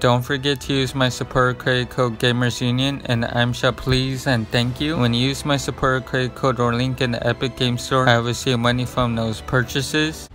Don't forget to use my supporter credit code Gamers Union, and I'm shall please and thank you. When you use my supporter credit code or link in the Epic Game Store, I will receive money from those purchases.